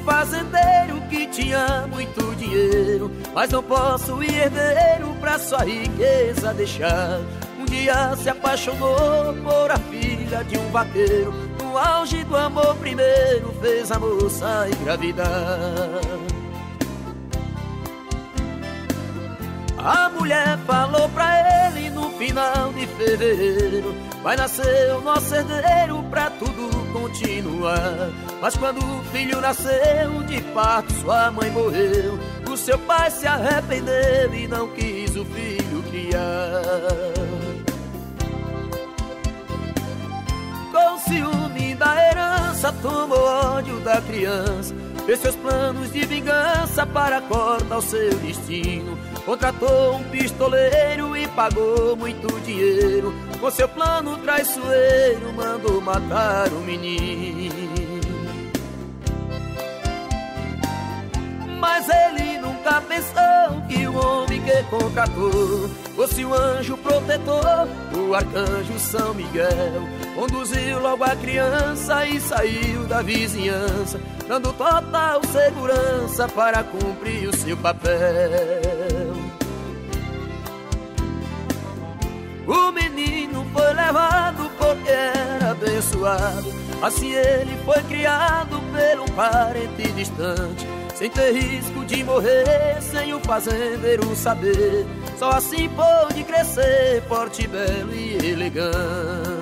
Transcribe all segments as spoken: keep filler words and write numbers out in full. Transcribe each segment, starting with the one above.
um fazendeiro que tinha muito dinheiro, mas não posso ir herdeiro pra sua riqueza deixar. Um dia se apaixonou por a filha de um vaqueiro, no auge do amor primeiro fez a moça engravidar. A mulher falou pra ele no final de fevereiro: vai nascer o nosso herdeiro pra tudo continuar. Mas quando o filho nasceu, de parto sua mãe morreu. O seu pai se arrependeu e não quis o filho criar. Com ciúme da herança, tomou ódio da criança, fez seus planos de vingança para cortar o seu destino. Contratou um pistoleiro e pagou muito dinheiro, com seu plano traiçoeiro mandou matar o menino. Mas ele nunca pensou que o homem que contratou fosse o anjo protetor, o arcanjo São Miguel. Conduziu logo a criança e saiu da vizinhança, dando total segurança para cumprir o seu papel. O menino foi levado porque era abençoado, assim ele foi criado pelo parente distante, sem ter risco de morrer, sem o fazendeiro saber. Só assim pôde crescer forte, belo e elegante.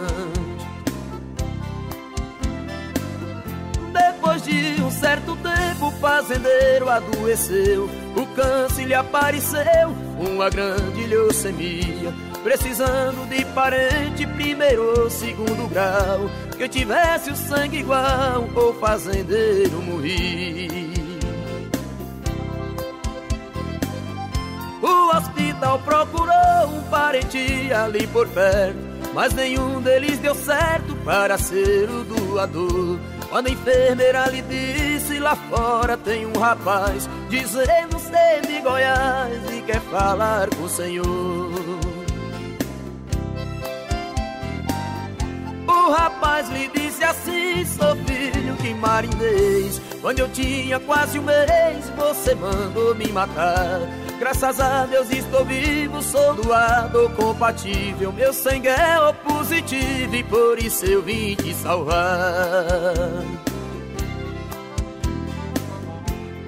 Depois de um certo tempo o fazendeiro adoeceu, o câncer lhe apareceu, uma grande leucemia, precisando de parente primeiro ou segundo grau, que tivesse o sangue igual, o fazendeiro morria. O hospital procurou um parente ali por perto, mas nenhum deles deu certo para ser o doador. Quando a enfermeira lhe disse: lá fora tem um rapaz dizendo ser de Goiás e quer falar com o Senhor. O rapaz lhe disse assim: sou filho de marinês, quando eu tinha quase um mês você mandou me matar. Graças a Deus estou vivo, sou doado compatível, meu sangue é O positivo e por isso eu vim te salvar.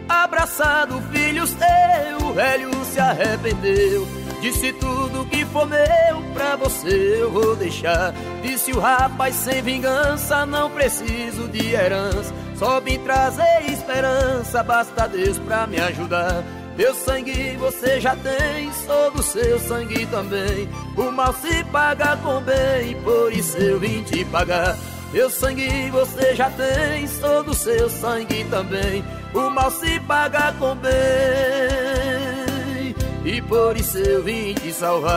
Abraçado, filho seu, o velho se arrependeu, disse: tudo que for meu pra você eu vou deixar. Disse o rapaz sem vingança: não preciso de herança, só vim trazer esperança, basta Deus pra me ajudar. Meu sangue você já tem, sou do seu sangue também, o mal se paga com bem, por isso eu vim te pagar. Meu sangue você já tem, sou do seu sangue também, o mal se paga com bem, e por isso eu vim te salvar.